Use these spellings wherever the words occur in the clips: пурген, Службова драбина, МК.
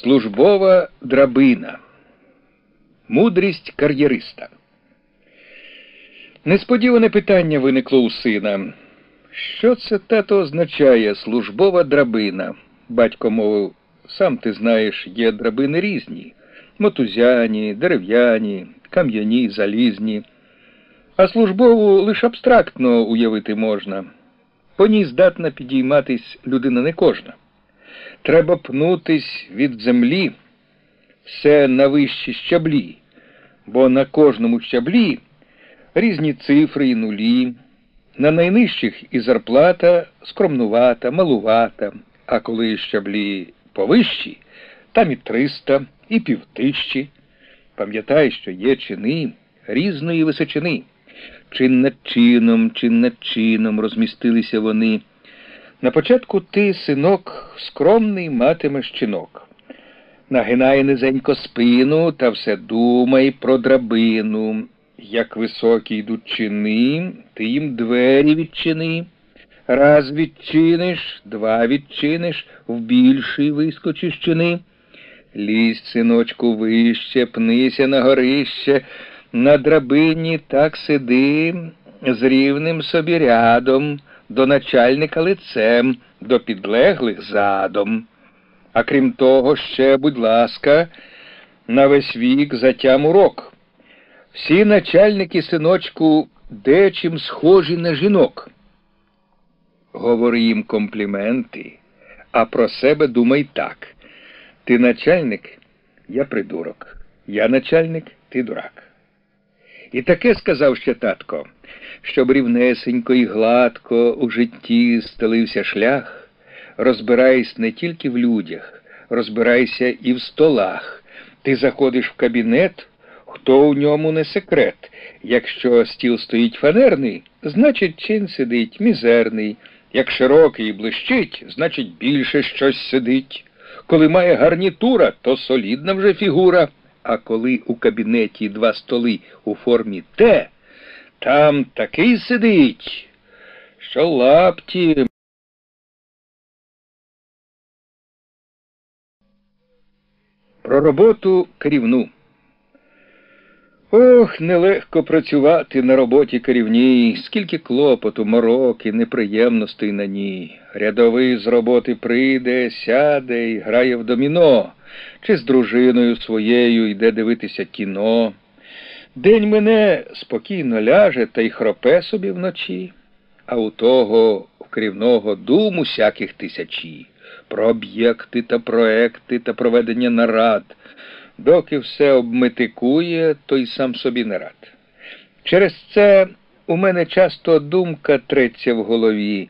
Службова драбина. Мудрість кар'єриста. Несподіване питання виникло у сина. Що це, тато, означає службова драбина? Батько мовив, сам ти знаєш, є драбини різні. Мотузяні, дерев'яні, кам'яні, залізні. А службову лише абстрактно уявити можна. По ній здатна підійматись людина не кожна. Треба пнутись від землі все на вищі щаблі, бо на кожному щаблі різні цифри і нулі, на найнижчих і зарплата скромнувата, малувата, а коли щаблі повищі, там і 300, і 5000. Пам'ятай, що є чини різної височини. Чин над чином, розмістилися вони. На початку ти, синок, скромний матимеш чинок. Нагинай низенько спину, та все думай про драбину. Як високі йдуть чини, ти їм двері відчини. Раз відчиниш, два відчиниш, в більший вискочиш чини. Лізь, синочку, вище, пнися на горище, на драбині так сиди, з рівним собі рядом, до начальника лицем, до підлеглих задом. А крім того ще, будь ласка, на весь вік затям урок. Всі начальники, синочку, дечим схожі на жінок. Говори їм компліменти, а про себе думай так. Ти начальник, я придурок. Я начальник, ти дурак. І таке сказав ще татко, щоб рівнесенько і гладко у житті стелився шлях, розбирайся не тільки в людях, розбирайся і в столах. Ти заходиш в кабінет, хто у ньому не секрет. Якщо стіл стоїть фанерний, значить чин сидить мізерний. Як широкий блищить, значить більше щось сидить. Коли має гарнітура, то солідна вже фігура. А коли у кабінеті два столи у формі «Т», там такий сидить, що лапті. Про роботу керівну. Ох, нелегко працювати на роботі керівній, скільки клопоту, мороки, неприємностей на ній. Рядовий з роботи прийде, сяде і грає в доміно, чи з дружиною своєю йде дивитися кіно. День мине, спокійно ляже та й хропе собі вночі, а у того керівного дум усяких тисячі, про об'єкти та проекти та проведення нарад. Доки все обмитикує, то й сам собі не рад. Через це у мене часто думка треться в голові,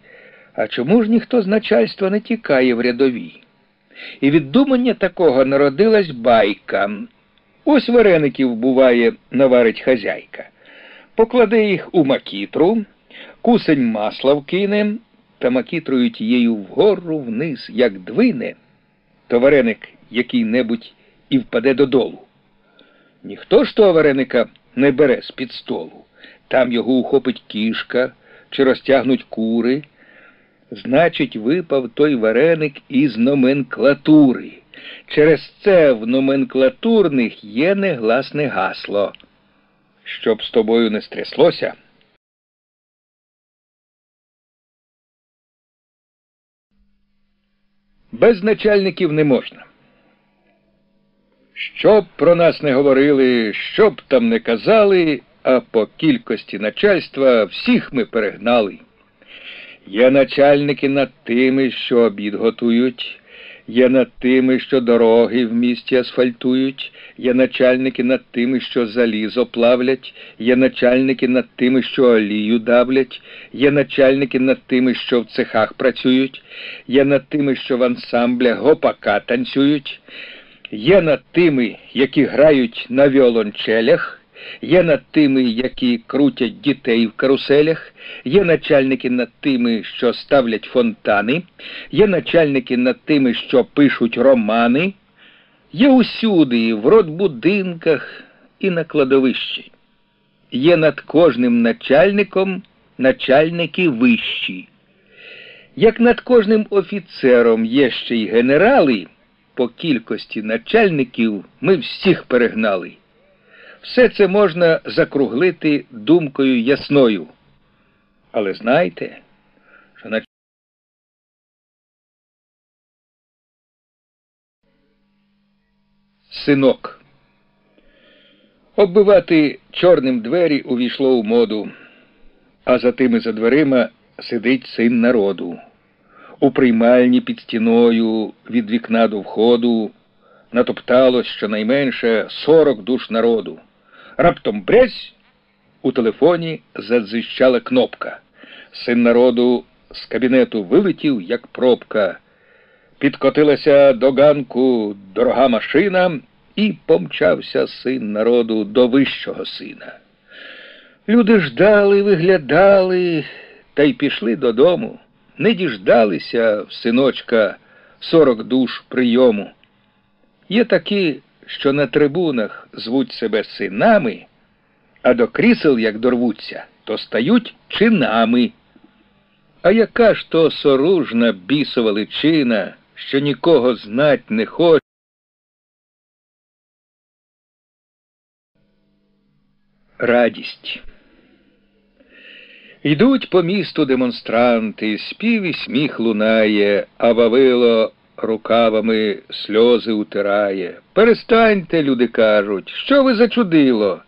а чому ж ніхто з начальства не тікає в рядові? І від думання такого народилась байка. Ось вареників, буває, наварить хазяйка. Покладе їх у макітру, кусень масла вкине, та макітрою тією вгору вниз, як двине, то вареник який-небудь і впаде додолу. Ніхто ж того вареника не бере з-під столу. Там його ухопить кішка, чи розтягнуть кури. Значить, випав той вареник із номенклатури. Через це в номенклатурних є негласне гасло. Щоб з тобою не стряслося. Без начальників не можна. Щоб про нас не говорили, щоб там не казали, а по кількості начальства всіх ми перегнали. Є начальники над тими, що обід готують, є над тими, що дороги в місті асфальтують, є начальники над тими, що залізо плавлять, є начальники над тими, що олію давлять, є начальники над тими, що в цехах працюють, є над тими, що в ансамблях гопака танцюють, є над тими, які грають на віолончелях, є над тими, які крутять дітей в каруселях, є начальники над тими, що ставлять фонтани, є начальники над тими, що пишуть романи, є усюди, в родбудинках і на кладовищі. Є над кожним начальником начальники вищі. Як над кожним офіцером є ще й генерали, по кількості начальників ми всіх перегнали. Все це можна закруглити думкою ясною. Але знайте, що начальник... Синок. Оббивати чорним двері увійшло в моду, а за тими за дверима сидить син народу. У приймальні під стіною від вікна до входу натопталось щонайменше 40 душ народу. Раптом брязь, у телефоні задзищала кнопка. Син народу з кабінету вилетів, як пробка. Підкотилася до ганку дорога машина, і помчався син народу до вищого сина. Люди ждали, виглядали, та й пішли додому. Не діждалися в синочка 40 душ прийому. Є такі, що на трибунах звуть себе синами, а до крісел, як дорвуться, то стають чинами. А яка ж то соружна бісова личина, що нікого знать не хоче? Радість. Йдуть по місту демонстранти, спів і сміх лунає, а Вавило рукавами сльози утирає. «Перестаньте, люди кажуть, що ви за чудило?»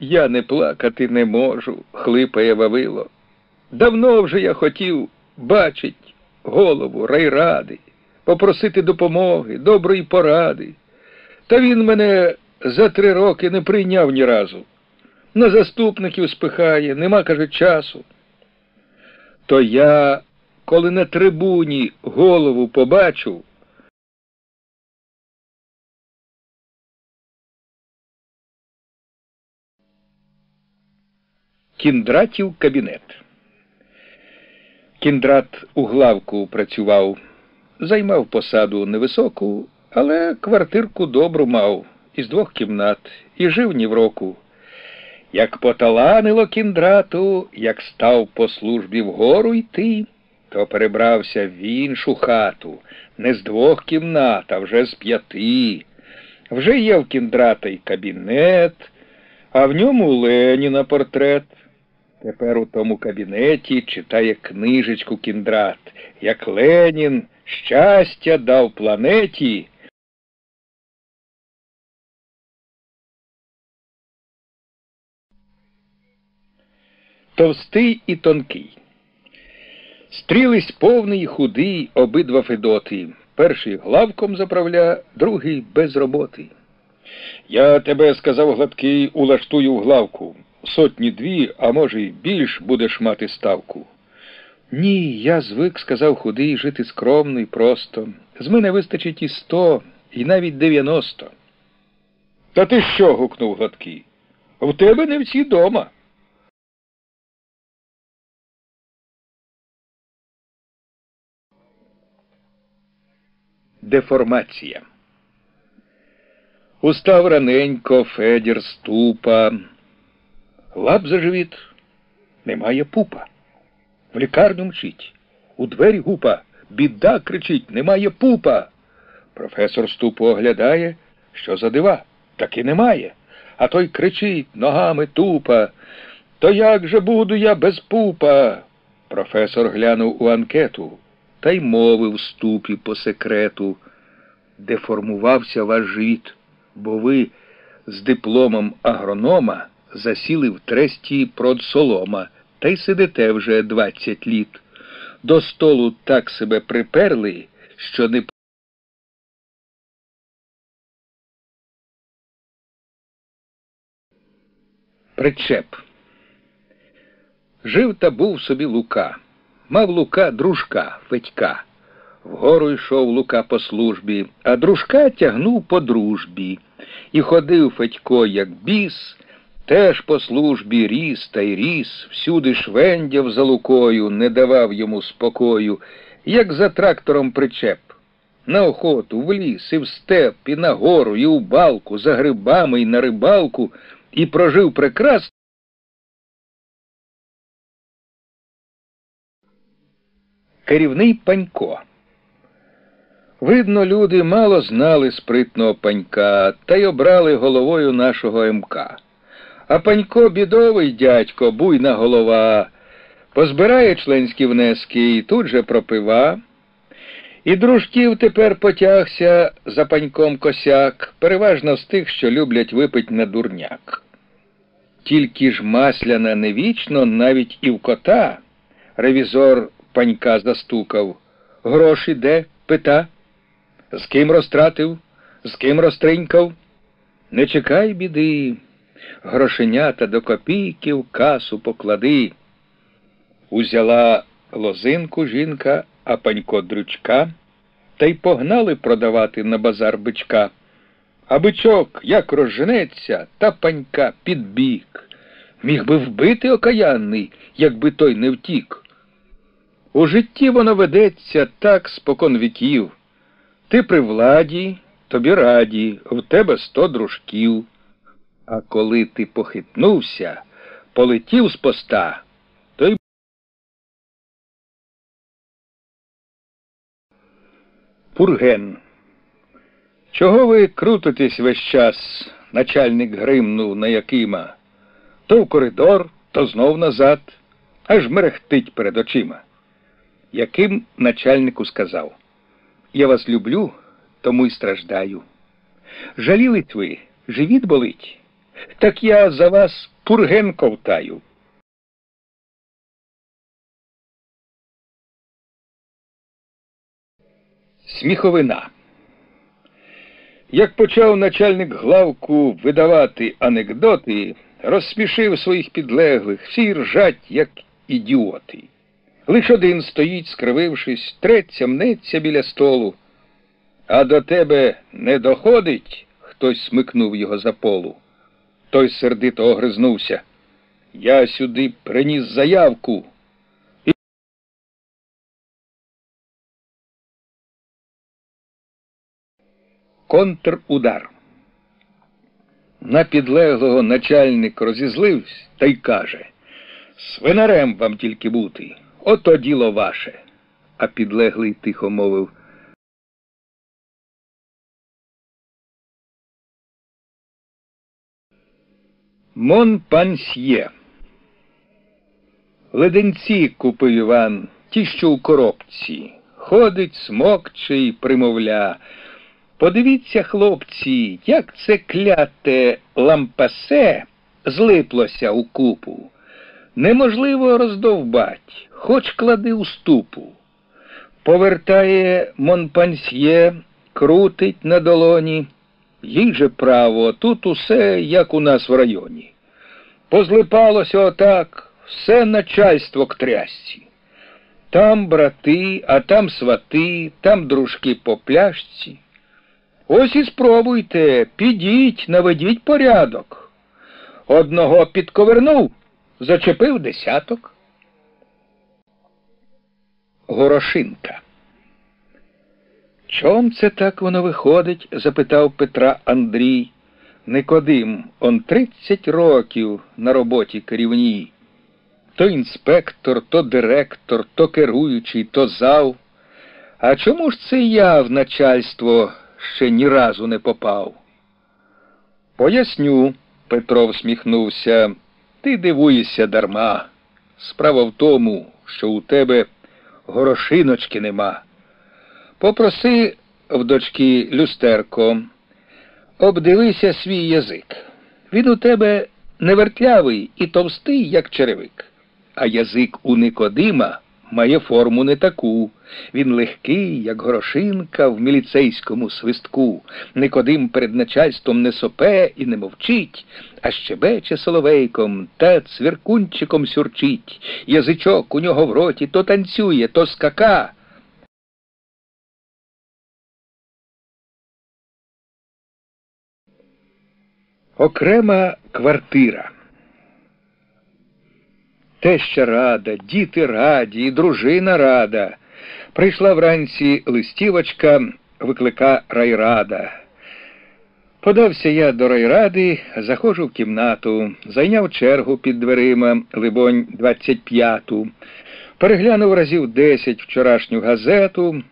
«Я не плакати не можу», — хлипає Вавило. «Давно вже я хотів бачить голову райради, попросити допомоги, доброї поради. Та він мене за 3 роки не прийняв ні разу. На заступників спихає, нема, каже, часу. То я, коли на трибуні голову побачу, Кіндратів кабінет. Кіндрат у главку працював, займав посаду невисоку, але квартирку добру мав, із 2 кімнат, і жив ні в року. Як поталанило Кіндрату, як став по службі вгору йти, то перебрався в іншу хату, не з 2 кімнат, а вже з 5. Вже є в Кіндрата й кабінет, а в ньому Леніна портрет. Тепер у тому кабінеті читає книжечку Кіндрат, як Ленін щастя дав планеті. Товстий і тонкий. Стрілись повний і худий обидва Федоти. Перший главком заправля, другий без роботи. «Я тебе, — сказав гладкий, — улаштую в главку. 100-2, а може й більш, будеш мати ставку». «Ні, я звик, — сказав худий, — жити скромно і просто. З мене вистачить і 100, і навіть 90. «Та ти що? — гукнув гладкий. — В тебе не всі дома». Деформація. Устав раненько Федір з тупа. Лап за живіт, немає пупа. В лікарню мчить, у двері гупа. Біда, кричить, немає пупа. Професор з тупу оглядає, що за дива, таки немає. А той кричить, ногами тупа. То як же буду я без пупа? Професор глянув у анкету та й мовив в ступі по секрету. Деформувався ваш живіт, бо ви з дипломом агронома засіли в тресті продсолома, та й сидите вже 20 літ. До столу так себе приперли, що не... Причеп. Жив та був собі Лука. Мав Лука дружка, Федька. Вгору йшов Лука по службі, а дружка тягнув по дружбі. І ходив Федько, як біс, теж по службі ріс та й ріс, всюди швендяв за Лукою, не давав йому спокою, як за трактором причеп. На охоту, в ліс, і в степ, і на гору, і у балку, за грибами, і на рибалку, і прожив прекрасно. Керівний Панько. Видно, люди мало знали спритного панька, та й обрали головою нашого МК. А панько бідовий дядько, буйна голова, позбирає членські внески і тут же пропива. І дружків тепер потягся за паньком косяк, переважно з тих, що люблять випить на дурняк. Тільки ж масляна не вічно, навіть і в кота, ревізор панька застукав. Гроші де? Пита. З ким розтратив? З ким розтринькав? Не чекай біди, грошенята до копійки в касу поклади. Узяла лозинку жінка, а панько дрючка, та й погнали продавати на базар бичка. А бичок, як розженеться, та панька під бік. Міг би вбити окаянний, якби той не втік. У житті воно ведеться так спокон віків. Ти при владі, тобі раді, в тебе 100 дружків. А коли ти похитнувся, полетів з поста, то й... Пурген. Чого ви крутитесь весь час, начальник гримнув на Якима? То в коридор, то знов назад, аж мерехтить перед очима. Яким начальнику сказав: я вас люблю, тому й страждаю. Жалілить ви, живіт болить, так я за вас пурген ковтаю. Сміховина. Як почав начальник главку видавати анекдоти, розсмішив своїх підлеглих, всі ржать, як ідіоти. Лиш один стоїть, скривившись, треться, мнеться біля столу. А до тебе не доходить? Хтось смикнув його за полу. Той сердито огризнувся. Я сюди приніс заявку. Контрудар. На підлеглого начальник розізлився та й каже: свинарем вам тільки бути. Ото діло ваше. А підлеглий тихо мовив: Мон пансьє. Леденці купив Іван, ті, що у коробці. Ходить, смокче й примовля. Подивіться, хлопці, як це кляте лампасе злиплося у купу. Неможливо роздовбать, хоч клади у ступу. Повертає монпансьє, крутить на долоні. Їй же право, тут усе, як у нас в районі. Позлипалося отак, все начальство к трясці. Там брати, а там свати, там дружки по пляшці. Ось і спробуйте, підіть, наведіть порядок. Одного підковернув, зачепив 10. Горошинка. Чом це так воно виходить? Запитав Петра Андрій. Никодим, он 30 років на роботі керівній. То інспектор, то директор, то керуючий, то зав. А чому ж це я в начальство ще ні разу не попав? Поясню, Петро всміхнувся. Ти дивуєшся дарма. Справа в тому, що у тебе горошиночки нема. Попроси в дочки люстерко, обдивися свій язик. Він у тебе не вертлявий і товстий, як черевик. А язик у Никодима має форму не таку. Він легкий, як горошинка в міліцейському свистку. Никодим перед начальством не сопе і не мовчить, а щебече соловейком та цвіркунчиком сюрчить. Язичок у нього в роті то танцює, то скака. Окрема квартира. Теща рада, діти раді, і дружина рада. Прийшла вранці листівочка, виклика райрада. Подався я до райради, заходжу в кімнату, зайняв чергу під дверима, либонь 25-ту. Переглянув разів 10 вчорашню газету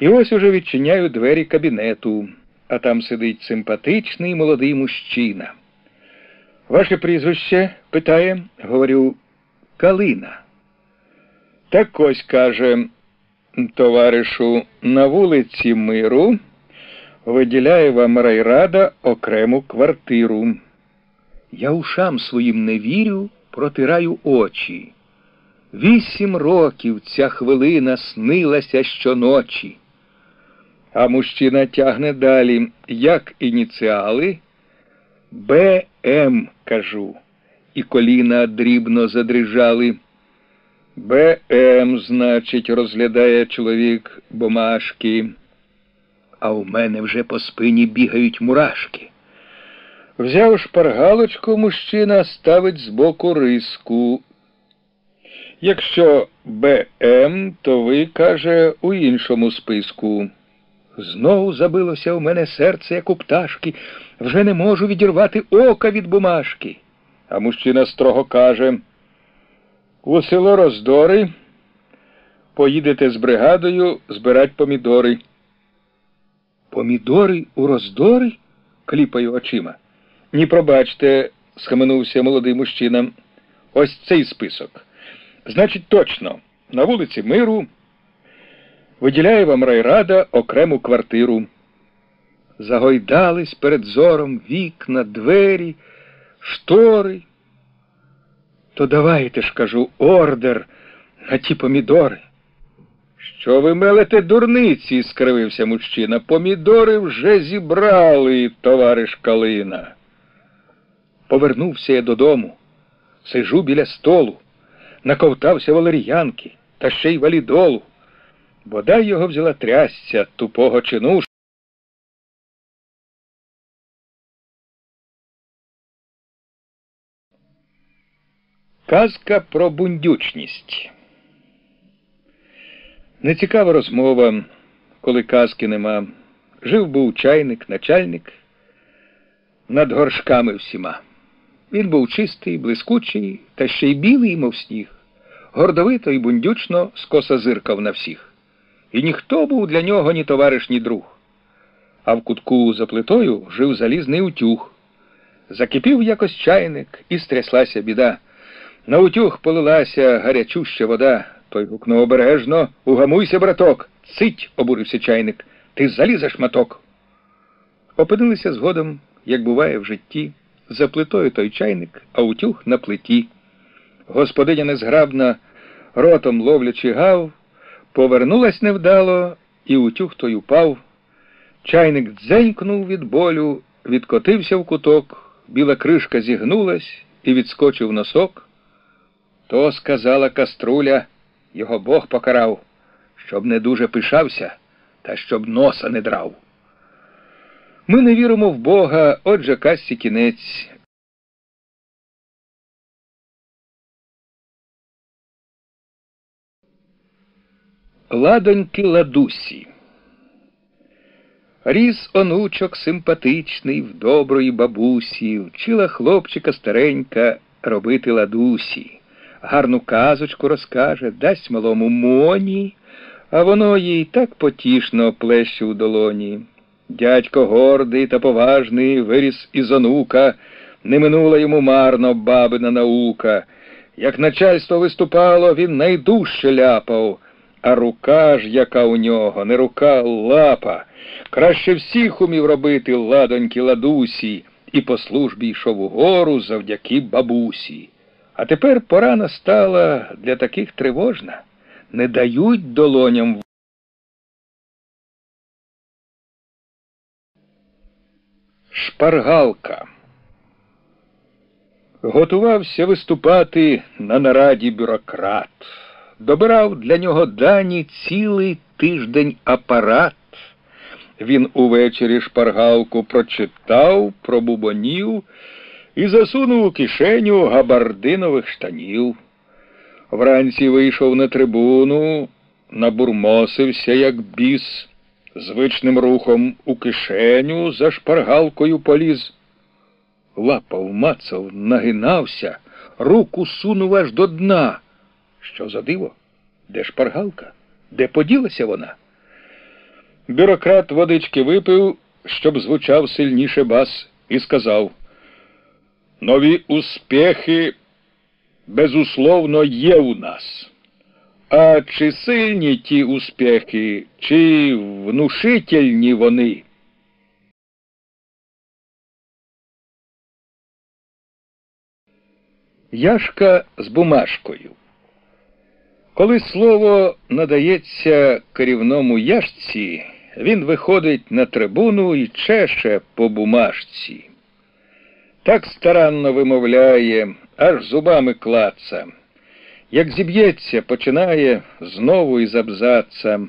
І ось уже відчиняю двері кабінету, а там сидить симпатичний молодий мужчина. «Ваше прізвище?» – питає. Говорю, «Калина». «Так ось, – каже, – товаришу, на вулиці Миру виділяє вам райрада окрему квартиру». Я ушам своїм не вірю, протираю очі. 8 років ця хвилина снилася щоночі. А мужчина тягне далі, як ініціали. «БМ», кажу, і коліна дрібно задрижали. «БМ», значить, розглядає чоловік бумажки. А у мене вже по спині бігають мурашки. Взяв шпаргалочку, мужчина ставить збоку риску. «Якщо БМ, то ви, – каже, – у іншому списку». Знову забилося у мене серце, як у пташки. Вже не можу відірвати ока від бумажки. А мужчина строго каже, «У село Роздори поїдете з бригадою збирати помідори». «Помідори у Роздори?» – кліпаю очима. «Ні, пробачте», – схаменувся молодий мужчина. «Ось цей список. Значить, точно, на вулиці Миру виділяє вам райрада окрему квартиру». Загойдались перед зором вікна, двері, штори. «То давайте ж, – кажу, – ордер на ті помідори». «Що ви мелете дурниці?» – скривився мужчина. «Помідори вже зібрали, товариш Калина». Повернувся я додому, сижу біля столу, наковтався валер'янки та ще й валідолу. Бодай його взяла трясця тупого чину. Казка про бундючність. Нецікава розмова, коли казки нема. Жив був чайник, начальник над горшками всіма. Він був чистий, блискучий, та ще й білий, мов сніг. Гордовито і бундючно скоса зиркав на всіх. І ніхто був для нього ні товариш, ні друг. А в кутку за плитою жив залізний утюг. Закипів якось чайник, і стряслася біда. На утюг полилася гарячуща вода. Той гукнув обережно, «Угамуйся, браток!» «Цить!» – обурився чайник. «Ти залізеш, маток!» Опинилися згодом, як буває в житті. За плитою той чайник, а утюг на плиті. Господиня незграбна, ротом ловлячи гав, повернулась невдало, і утюг той упав. Чайник дзенькнув від болю, відкотився в куток, біла кришка зігнулась і відскочив носок. То сказала каструля, його Бог покарав, щоб не дуже пишався та щоб носа не драв. Ми не віримо в Бога, отже казці кінець. Ладоньки Ладусі. Ріс онучок симпатичний в доброї бабусі, вчила хлопчика старенька робити ладусі. Гарну казочку розкаже, дасть малому моні, а воно їй так потішно плеще у долоні. Дядько гордий та поважний виріс із онука, не минула йому марно бабина наука. Як начальство виступало, він найдужче ляпав, а рука ж, яка у нього, не рука, лапа. Краще всіх умів робити ладоньки ладусі, і по службі йшов угору завдяки бабусі. А тепер пора настала для таких тривожна, не дають долоням. Шпаргалка. Готувався виступати на нараді бюрократ. Добирав для нього дані цілий тиждень апарат. Він увечері шпаргалку прочитав, пробубонів і засунув у кишеню габардинових штанів. Вранці вийшов на трибуну, набурмосився, як біс. Звичним рухом у кишеню за шпаргалкою поліз. Лапав, мацав, нагинався, руку сунув аж до дна. Що за диво? Де шпаргалка? Де поділася вона? Бюрократ водички випив, щоб звучав сильніше бас, і сказав: «Нові успіхи, безусловно, є у нас. А чи сильні ті успіхи, чи внушительні вони?» Яшка з бумажкою. Коли слово надається керівному яшці, він виходить на трибуну і чеше по бумажці. Так старанно вимовляє, аж зубами клаца. Як зіб'ється, починає знову із абзаца.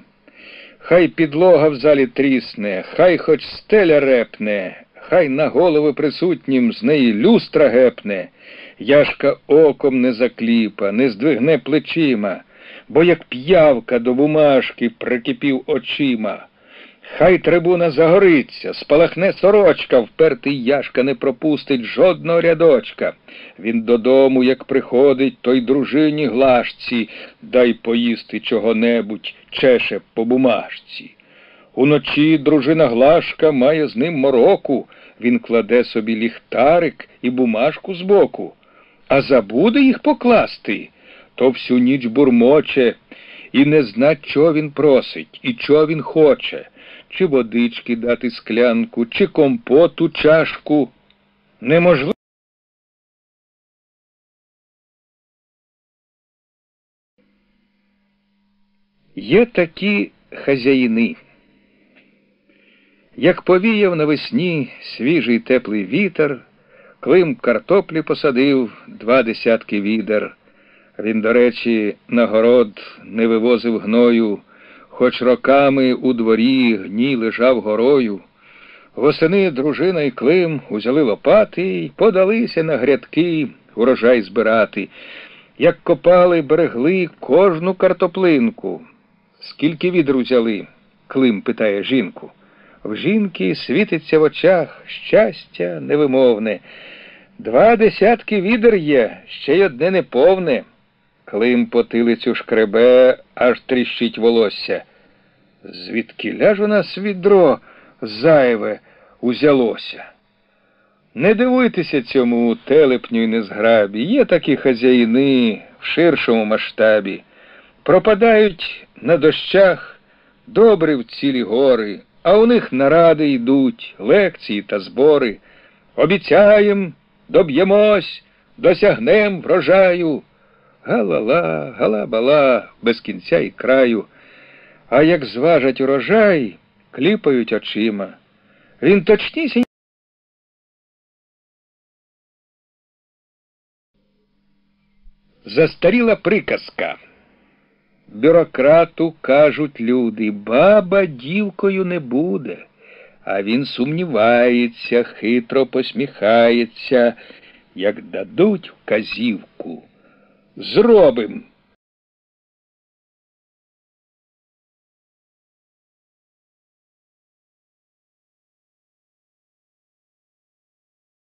Хай підлога в залі трісне, хай хоч стеля репне, хай на голови присутнім з неї люстра гепне. Яшка оком не закліпа, не здвигне плечима, бо як п'явка до бумажки прикипів очима. Хай трибуна загориться, спалахне сорочка, впертий Яшка не пропустить жодного рядочка. Він додому, як приходить, той дружині глашці, дай поїсти чого-небудь, чеше по бумажці. Уночі дружина Глашка має з ним мороку, він кладе собі ліхтарик і бумажку збоку. А забуде їх покласти, то всю ніч бурмоче, і не зна, чого він просить і чого він хоче. Чи водички дати склянку, чи компоту чашку. Неможливо. Є такі хазяїни. Як повіяв навесні свіжий теплий вітер, Клим картоплі посадив 20 відер. Він, до речі, на город не вивозив гною, хоч роками у дворі гній лежав горою. Восени дружина і Клим узяли лопати й подалися на грядки урожай збирати. Як копали, берегли кожну картоплинку. «Скільки відер узяли?» – Клим питає жінку. В жінки світиться в очах щастя невимовне. 20 відер є, ще й одне неповне. Клим потилицю шкребе, аж тріщить волосся. Звідкіля ж у нас відро зайве узялося? Не дивуйтеся цьому телепню й незграбі. Є такі хазяїни в ширшому масштабі. Пропадають на дощах добре в цілі гори, а у них наради йдуть, лекції та збори. Обіцяєм, доб'ємось, досягнем врожаю. Галала, галабала, без кінця і краю. А як зважать урожай, кліпають очима. Він точнісінь. Застаріла приказка. Бюрократу кажуть люди: баба дівкою не буде. А він сумнівається, хитро посміхається. Як дадуть вказівку, зробим.